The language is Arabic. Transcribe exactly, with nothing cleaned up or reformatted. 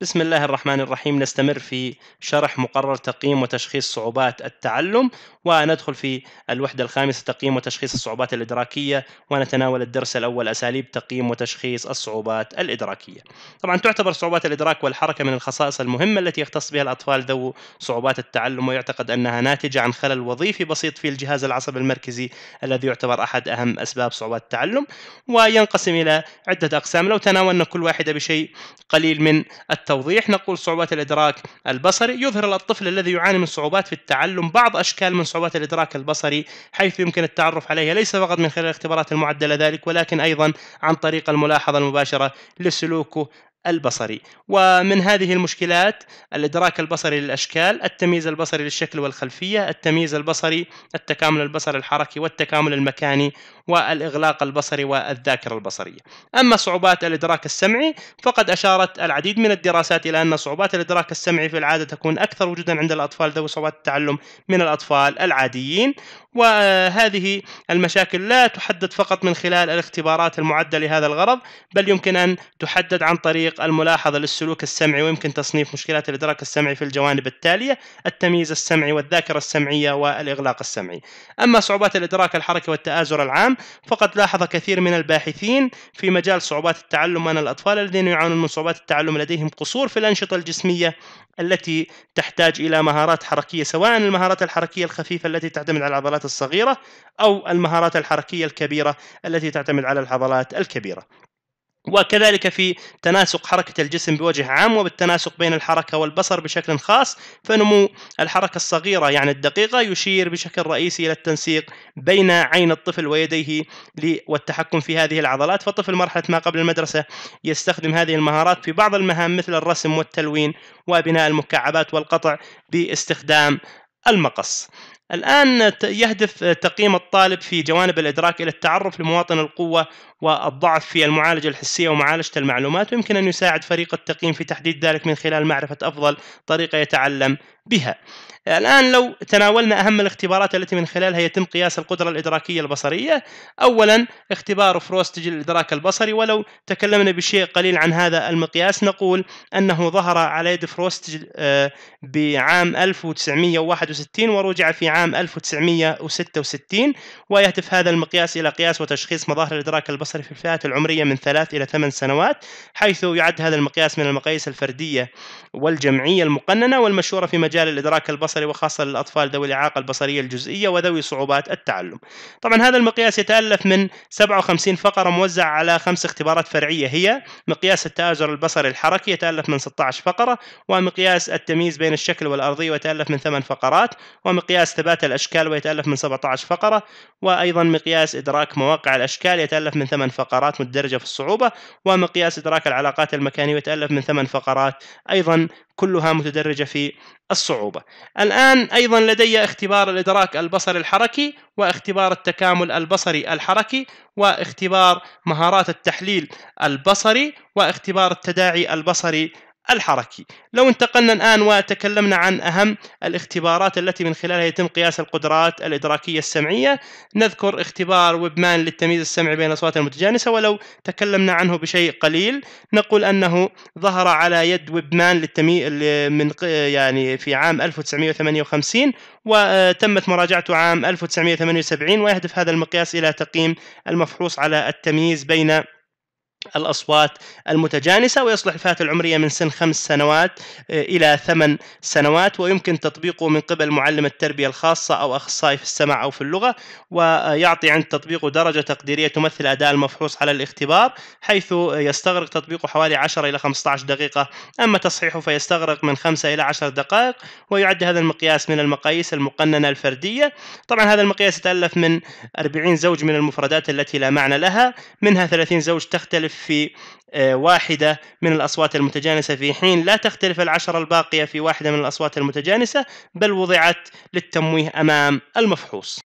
بسم الله الرحمن الرحيم. نستمر في شرح مقرر تقييم وتشخيص صعوبات التعلم، وندخل في الوحدة الخامسة تقييم وتشخيص الصعوبات الإدراكية، ونتناول الدرس الأول أساليب تقييم وتشخيص الصعوبات الإدراكية. طبعا تعتبر صعوبات الإدراك والحركة من الخصائص المهمة التي يختص بها الأطفال ذو صعوبات التعلم، ويعتقد أنها ناتجة عن خلل وظيفي بسيط في الجهاز العصبي المركزي الذي يعتبر أحد أهم أسباب صعوبات التعلم، وينقسم إلى عدة أقسام. لو تناولنا كل واحدة بشيء قليل من توضيح، نقول صعوبات الإدراك البصري يظهر الطفل الذي يعاني من صعوبات في التعلم بعض أشكال من صعوبات الإدراك البصري، حيث يمكن التعرف عليها ليس فقط من خلال اختبارات المعدلة ذلك، ولكن أيضا عن طريق الملاحظة المباشرة لسلوكه البصري. ومن هذه المشكلات الإدراك البصري للأشكال، التمييز البصري للشكل والخلفية، التمييز البصري، التكامل البصري الحركي والتكامل المكاني، والإغلاق البصري والذاكرة البصرية. أما صعوبات الإدراك السمعي فقد أشارت العديد من الدراسات إلى أن صعوبات الإدراك السمعي في العادة تكون أكثر وجودا عند الأطفال ذوي صعوبات التعلم من الأطفال العاديين، وهذه المشاكل لا تحدد فقط من خلال الاختبارات المعدة لهذا الغرض، بل يمكن أن تحدد عن طريق الملاحظة للسلوك السمعي. ويمكن تصنيف مشكلات الإدراك السمعي في الجوانب التالية: التمييز السمعي والذاكرة السمعية والإغلاق السمعي. أما صعوبات الإدراك الحركي والتآزر العام فقد لاحظ كثير من الباحثين في مجال صعوبات التعلم أن الأطفال الذين يعانون من صعوبات التعلم لديهم قصور في الأنشطة الجسمية التي تحتاج إلى مهارات حركية، سواء المهارات الحركية الخفيفة التي تعتمد على العضلات الصغيرة أو المهارات الحركية الكبيرة التي تعتمد على العضلات الكبيرة، وكذلك في تناسق حركة الجسم بوجه عام، وبالتناسق بين الحركة والبصر بشكل خاص. فنمو الحركة الصغيرة يعني الدقيقة يشير بشكل رئيسي إلى التنسيق بين عين الطفل ويديه والتحكم في هذه العضلات. فالطفل مرحلة ما قبل المدرسة يستخدم هذه المهارات في بعض المهام مثل الرسم والتلوين وبناء المكعبات والقطع باستخدام المقص. الآن يهدف تقييم الطالب في جوانب الإدراك إلى التعرف لمواطن القوة والضعف في المعالجة الحسية ومعالجة المعلومات، ويمكن أن يساعد فريق التقييم في تحديد ذلك من خلال معرفة أفضل طريقة يتعلم بها. الآن لو تناولنا أهم الاختبارات التي من خلالها يتم قياس القدرة الإدراكية البصرية، أولا اختبار فروستج للإدراك البصري. ولو تكلمنا بشيء قليل عن هذا المقياس، نقول أنه ظهر على يد فروستج بعام ألف وتسعمئة وواحد وستين ورجع في عام ألف وتسعمئة وستة وستين، ويهدف هذا المقياس إلى قياس وتشخيص مظاهر الإدراك البصري في الفئات العمرية من ثلاث إلى ثمان سنوات، حيث يعد هذا المقياس من المقاييس الفردية والجمعية المقننة والمشهورة في مجال الإدراك البصري، وخاصة للأطفال ذوي الإعاقة البصرية الجزئية وذوي صعوبات التعلم. طبعا هذا المقياس يتألف من سبعة وخمسين فقرة موزعة على خمس اختبارات فرعية، هي مقياس التآزر البصري الحركي يتألف من ستة عشر فقرة، ومقياس التمييز بين الشكل والأرضية ويتألف من ثمان فقرات، ومقياس ثبات الأشكال ويتألف من سبعة عشر فقرة، وأيضا مقياس إدراك مواقع الأشكال يتألف من ثمان فقرات مدرجة في الصعوبة، ومقياس إدراك العلاقات المكانية يتألف من ثمان فقرات أيضا كلها متدرجة في الصعوبة. الآن أيضا لدي اختبار الإدراك البصري الحركي، واختبار التكامل البصري الحركي، واختبار مهارات التحليل البصري، واختبار التداعي البصري الحركي. لو انتقلنا الآن وتكلمنا عن أهم الاختبارات التي من خلالها يتم قياس القدرات الإدراكية السمعية، نذكر اختبار ويبمان للتمييز السمعي بين الأصوات المتجانسة. ولو تكلمنا عنه بشيء قليل، نقول أنه ظهر على يد ويبمان للتمييز من يعني في عام ألف وتسعمئة وثمانية وخمسين، وتمت مراجعته عام ألف وتسعمئة وثمانية وسبعين، ويهدف هذا المقياس إلى تقييم المفحوص على التمييز بين الأصوات المتجانسة، ويصلح الفئات العمرية من سن خمس سنوات إلى ثمان سنوات، ويمكن تطبيقه من قبل معلم التربية الخاصة أو أخصائي في السمع أو في اللغة، ويعطي عند تطبيقه درجة تقديرية تمثل أداء المفحوص على الاختبار، حيث يستغرق تطبيقه حوالي عشرة إلى خمسة عشر دقيقة، أما تصحيحه فيستغرق من خمسة إلى عشر دقائق، ويعد هذا المقياس من المقاييس المقننة الفردية. طبعا هذا المقياس يتألف من أربعين زوج من المفردات التي لا معنى لها، منها ثلاثين زوج تختلف في واحدة من الأصوات المتجانسة، في حين لا تختلف العشرة الباقية في واحدة من الأصوات المتجانسة، بل وضعت للتمويه أمام المفحوص.